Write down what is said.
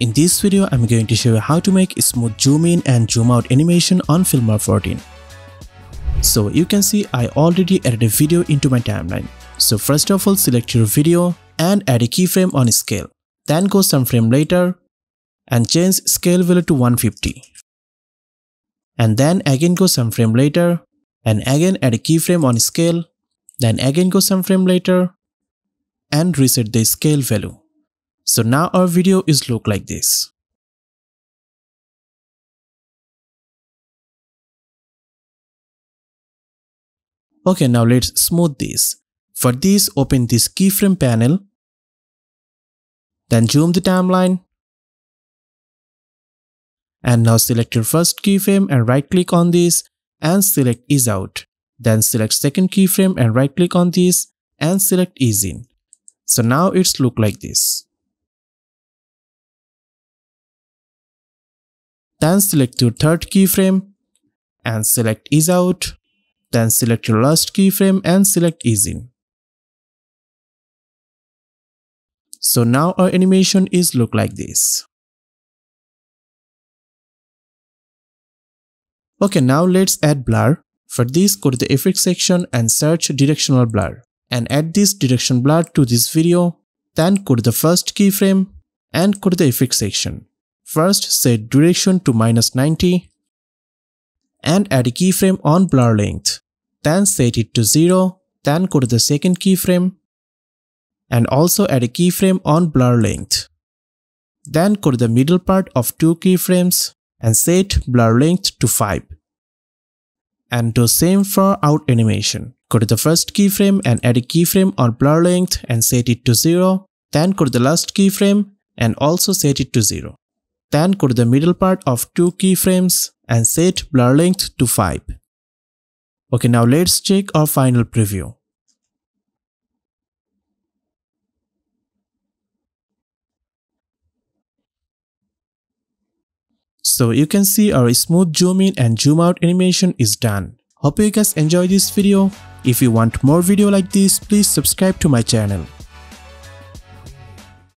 In this video, I'm going to show you how to make smooth zoom in and zoom out animation on Filmora 14. So you can see I already added a video into my timeline. So first of all, select your video and add a keyframe on scale. Then go some frame later and change scale value to 150. And then again go some frame later and again add a keyframe on scale. Then again go some frame later and reset the scale value. So now our video is look like this. Okay, now let's smooth this. For this, open this keyframe panel. Then zoom the timeline. And now select your first keyframe and right click on this and select ease out. Then select second keyframe and right click on this and select ease in. So now it's look like this. Then select your third keyframe and select ease out. Then select your last keyframe and select ease in. So now our animation is look like this. Okay, now let's add blur. For this, go to the effects section and search directional blur. And add this direction blur to this video. Then go to the first keyframe and go to the effects section. First, set direction to -90 and add a keyframe on blur length. Then set it to 0. Then go to the second keyframe and also add a keyframe on blur length. Then go to the middle part of two keyframes and set blur length to 5. And do same for out animation. Go to the first keyframe and add a keyframe on blur length and set it to 0. Then go to the last keyframe and also set it to 0. Then go to the middle part of two keyframes and set blur length to 5. Okay, now let's check our final preview. So you can see our smooth zoom in and zoom out animation is done. Hope you guys enjoy this video. If you want more video like this, please subscribe to my channel.